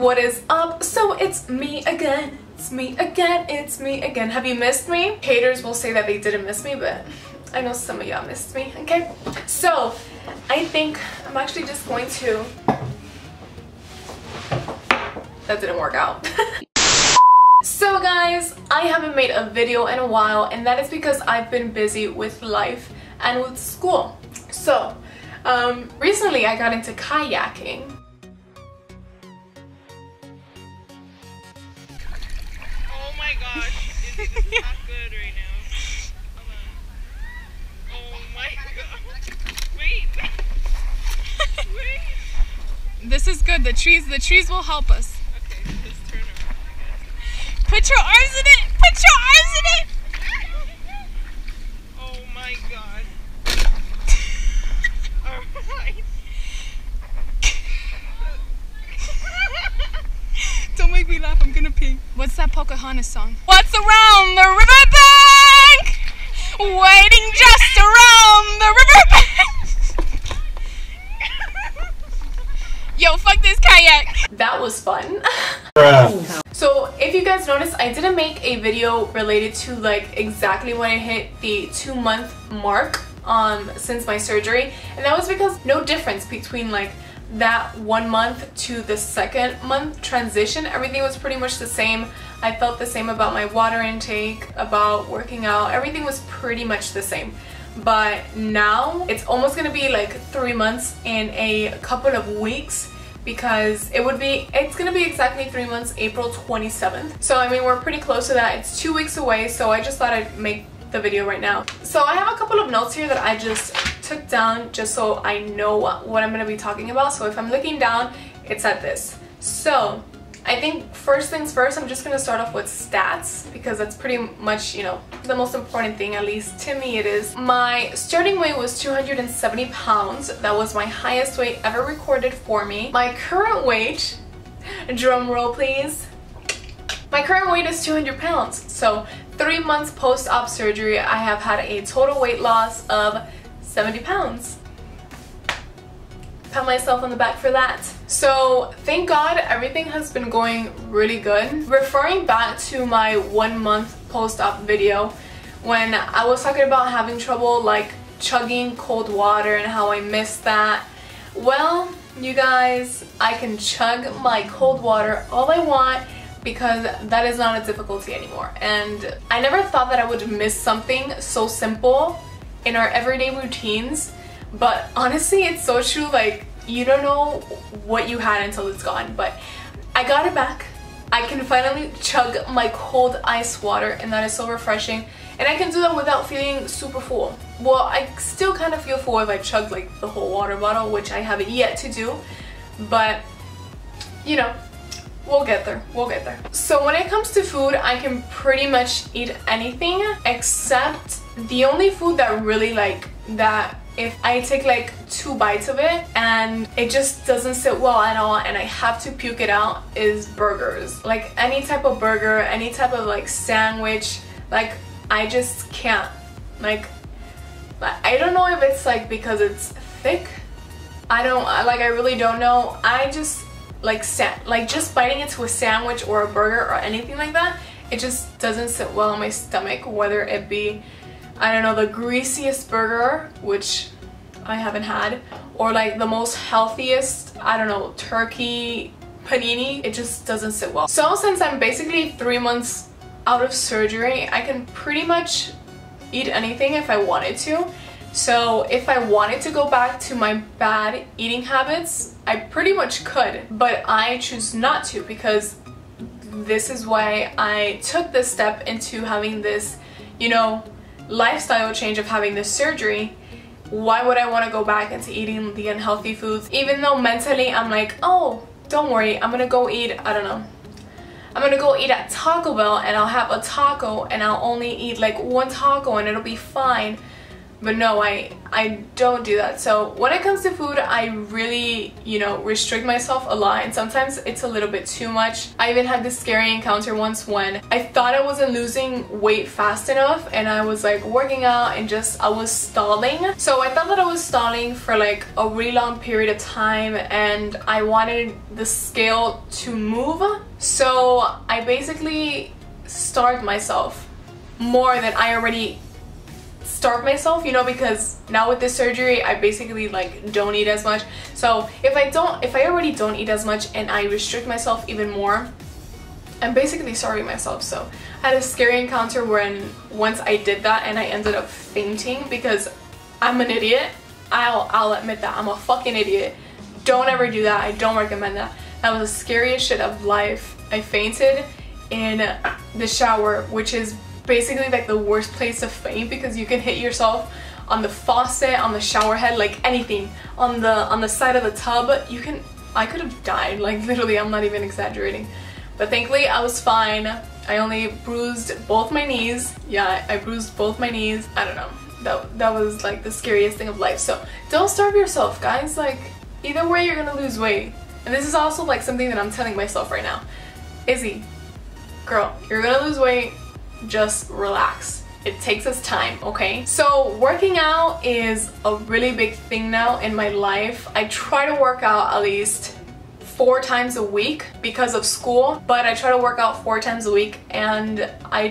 what is up? So it's me again. It's me again. It's me again. Have you missed me? Haters will say that they didn't miss me, but I know some of y'all missed me, okay? So I think I'm actually just going to... That didn't work out. So guys, I haven't made a video in a while, and that is because I've been busy with life and with school. So, recently I got into kayaking. Oh my gosh, this is not good right now. Hold on. Oh my god. Wait. Wait. This is good. The trees will help us. Okay, just turn around, I guess. Put your arms in it! Put your arms in it! Oh my god. Alright. Don't make me laugh, I'm gonna pee. What's that Pocahontas song? What's around the riverbank? Waiting just around the riverbank. Yo, fuck this kayak. That was fun. So if you guys noticed, I didn't make a video related to like exactly when I hit the 2-month mark since my surgery, and that was because no difference between like that 1 month to the 2nd month transition. Everything was pretty much the same. I felt the same about my water intake, about working out. Everything was pretty much the same. But now it's almost gonna be like 3 months in a couple of weeks, because it's gonna be exactly 3 months, April 27th. So I mean, we're pretty close to that. It's 2 weeks away, so I just thought I'd make the video right now. So I have a couple of notes here that I just took down just so I know what I'm going to be talking about. So if I'm looking down, it's at this. So I think first things first, I'm just going to start off with stats, because that's pretty much, you know, the most important thing, at least to me it is. My starting weight was 270 pounds. That was my highest weight ever recorded for me. My current weight, drum roll please, my current weight is 200 pounds. So 3 months post-op surgery, I have had a total weight loss of 70 pounds. Pat myself on the back for that. So thank God everything has been going really good. Referring back to my 1 month post-op video, when I was talking about having trouble like chugging cold water and how I missed that, well, you guys, I can chug my cold water all I want, because that is not a difficulty anymore. And I never thought that I would miss something so simple in our everyday routines, but honestly it's so true. Like, you don't know what you had until it's gone. But I got it back. I can finally chug my cold ice water, and that is so refreshing, and I can do that without feeling super full. Well, I still kind of feel full if I chug like the whole water bottle, which I haven't yet to do, but you know, we'll get there, we'll get there. So when it comes to food, I can pretty much eat anything, except the only food that really like, that if I take like 2 bites of it and it just doesn't sit well at all and I have to puke it out, is burgers. Like any type of burger, any type of like sandwich, like I just can't. Like, I don't know if it's like because it's thick, I really don't know. I just like just biting into a sandwich or a burger or anything like that, it just doesn't sit well on my stomach, whether it be, I don't know, the greasiest burger, which I haven't had, or like the most healthiest, I don't know, turkey panini. It just doesn't sit well. So since I'm basically 3 months out of surgery, I can pretty much eat anything if I wanted to. So if I wanted to go back to my bad eating habits, I pretty much could, but I choose not to, because this is why I took this step into having this, you know, lifestyle change of having this surgery. Why would I want to go back into eating the unhealthy foods? Even though mentally I'm like, oh, don't worry, I'm gonna go eat, I don't know, I'm gonna go eat at Taco Bell and I'll have a taco and I'll only eat like 1 taco and it'll be fine. But no, I don't do that. So when it comes to food, I really, you know, restrict myself a lot, and sometimes it's a little bit too much. I even had this scary encounter once when I thought I wasn't losing weight fast enough, and I was like working out and just I was stalling. So I thought that I was stalling for like a really long period of time, and I wanted the scale to move. So I basically starved myself more than I already starve myself, you know, because now with this surgery I basically like don't eat as much. So if I already don't eat as much and I restrict myself even more, I'm basically starving myself. So I had a scary encounter when once I did that, and I ended up fainting because I'm an idiot. I'll admit that I'm a fucking idiot. Don't ever do that. I don't recommend that. That was the scariest shit of life. I fainted in the shower, which is basically like the worst place to faint because you can hit yourself on the faucet, on the shower head, like anything, on the side of the tub. You can, I could have died, like literally, I'm not even exaggerating. But thankfully I was fine. I only bruised both my knees. Yeah, I bruised both my knees. I don't know, that was like the scariest thing of life. So don't starve yourself, guys. Like either way you're gonna lose weight. And this is also like something that I'm telling myself right now. Izzy, girl, you're gonna lose weight. Just relax. It takes us time, okay? So working out is a really big thing now in my life. I try to work out at least 4 times a week because of school, but I try to work out 4 times a week, and I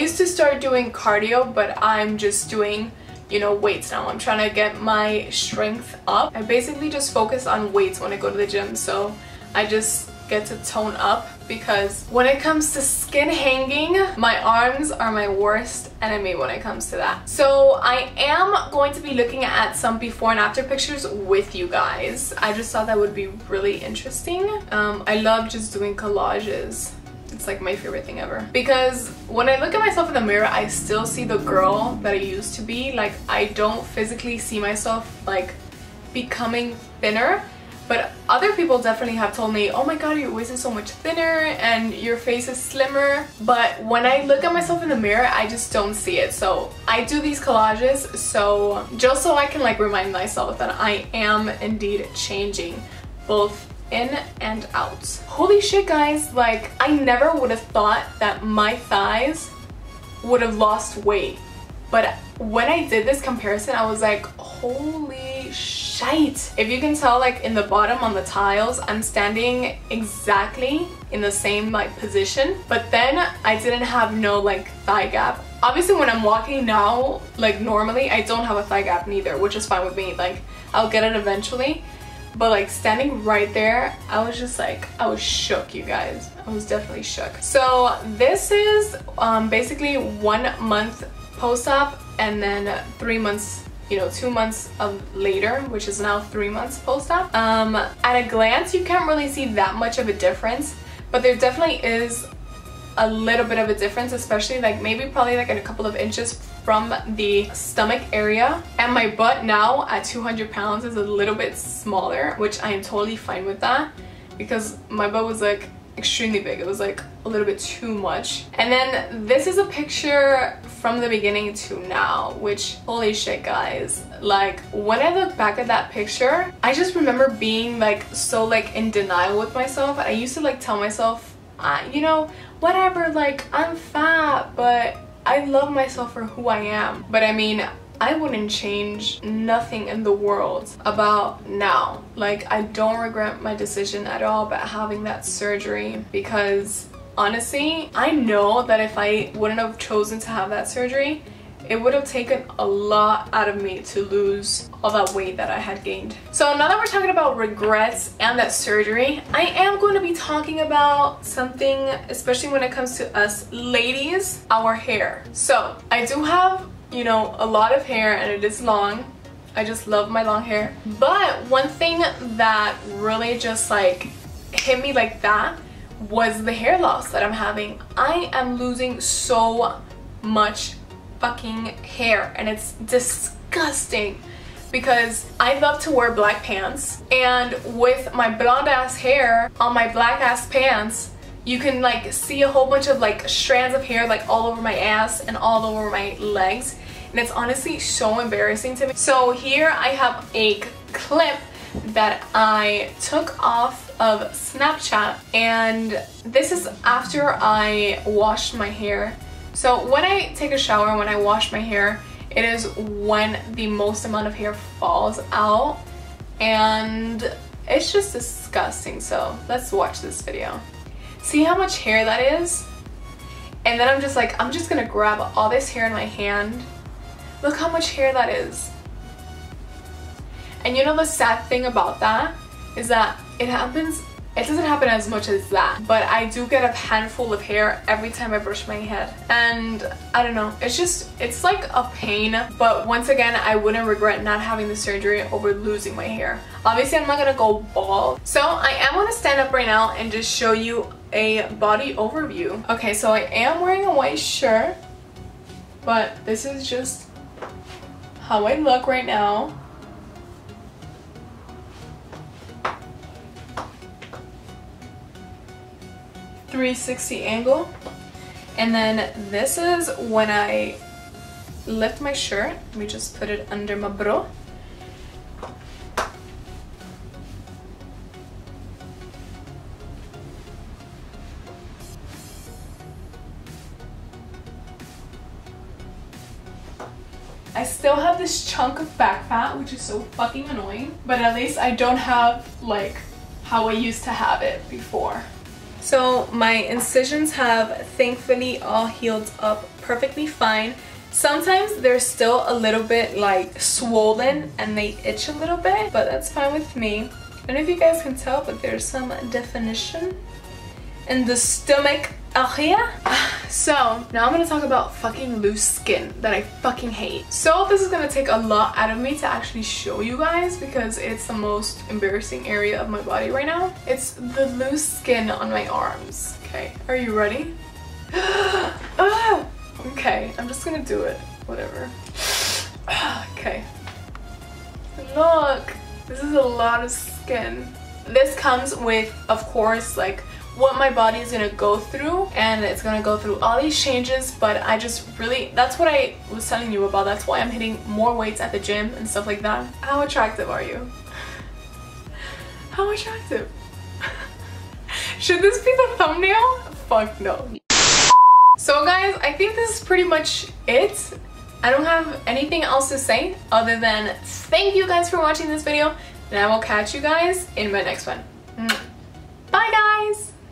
used to start doing cardio, but I'm just doing, you know, weights now. I'm trying to get my strength up. I basically just focus on weights when I go to the gym, so I just get to tone up, because when it comes to skin hanging, my arms are my worst enemy when it comes to that. So I am going to be looking at some before and after pictures with you guys. I just thought that would be really interesting. I love just doing collages. It's like my favorite thing ever, because when I look at myself in the mirror, I still see the girl that I used to be. Like I don't physically see myself like becoming thinner. But other people definitely have told me, oh my god, your waist is so much thinner and your face is slimmer. But when I look at myself in the mirror, I just don't see it. So I do these collages so just so I can like remind myself that I am indeed changing, both in and out. Holy shit, guys, like I never would have thought that my thighs would have lost weight. But when I did this comparison, I was like, holy shite. If you can tell, like in the bottom on the tiles, I'm standing exactly in the same like position. But then I didn't have no like thigh gap. Obviously when I'm walking now, like normally, I don't have a thigh gap neither, which is fine with me. Like I'll get it eventually. But like standing right there, I was just like, I was shook, you guys. I was definitely shook. So this is basically 1 month post-op, and then 3 months, you know, 2 months of later, which is now 3 months post-op. At a glance, you can't really see that much of a difference, but there definitely is a little bit of a difference, especially like maybe probably like in a couple of inches from the stomach area. And my butt now at 200 pounds is a little bit smaller, which I am totally fine with that, because my butt was like extremely big. It was like a little bit too much. And then this is a picture from the beginning to now, which holy shit, guys, like when I look back at that picture, I just remember being like so like in denial with myself. I used to like tell myself, you know, whatever, like I'm fat, but I love myself for who I am. But I mean, I wouldn't change nothing in the world about now. Like I don't regret my decision at all about having that surgery, because honestly, I know that if I wouldn't have chosen to have that surgery, it would have taken a lot out of me to lose all that weight that I had gained. So now that we're talking about regrets and that surgery, I am going to be talking about something, especially when it comes to us ladies, our hair. So I do have, you know, a lot of hair, and it is long. I just love my long hair. But one thing that really just like hit me like that was the hair loss that I'm having. I am losing so much fucking hair, and it's disgusting, because I love to wear black pants, and with my blonde ass hair on my black ass pants, you can like see a whole bunch of like strands of hair like all over my ass and all over my legs. and it's honestly so embarrassing to me. So here I have a clip that I took off of Snapchat, and this is after I washed my hair. So when I take a shower, when I wash my hair, it is when the most amount of hair falls out, and it's just disgusting. So let's watch this video. See how much hair that is? And then I'm just like, I'm just gonna grab all this hair in my hand. Look how much hair that is. And you know the sad thing about that is that it doesn't happen as much as that, but I do get a handful of hair every time I brush my head. And I don't know, it's like a pain, but once again, I wouldn't regret not having the surgery over losing my hair. Obviously, I'm not gonna go bald. So I am gonna stand up right now and just show you a body overview. Okay, so I am wearing a white shirt, but this is just how I look right now. .360 angle, and then this is when I lift my shirt. Let me just put it under my bra. I still have this chunk of back fat, which is so fucking annoying, but at least I don't have like how I used to have it before. So my incisions have thankfully all healed up perfectly fine. Sometimes they're still a little bit like swollen and they itch a little bit, but that's fine with me. I don't know if you guys can tell, but there's some definition in the stomach area. So now I'm gonna talk about fucking loose skin that I fucking hate. So this is gonna take a lot out of me to actually show you guys because it's the most embarrassing area of my body right now. It's the loose skin on my arms. Okay, are you ready? Okay, I'm just gonna do it. Whatever. Okay. Look, this is a lot of skin. This comes with, of course, like what my body is gonna go through, and it's gonna go through all these changes, but I just really, that's what I was telling you about, that's why I'm hitting more weights at the gym and stuff like that. How attractive are you? How attractive? Should this be the thumbnail? Fuck no. So guys, I think this is pretty much it. I don't have anything else to say other than thank you guys for watching this video, and I will catch you guys in my next one.